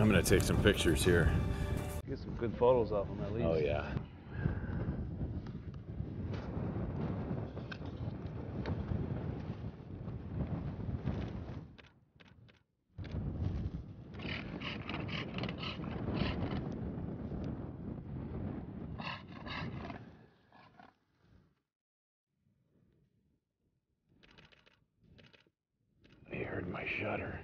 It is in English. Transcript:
I'm gonna take some pictures here. Get some good photos of them at least. Oh yeah. I heard my shutter.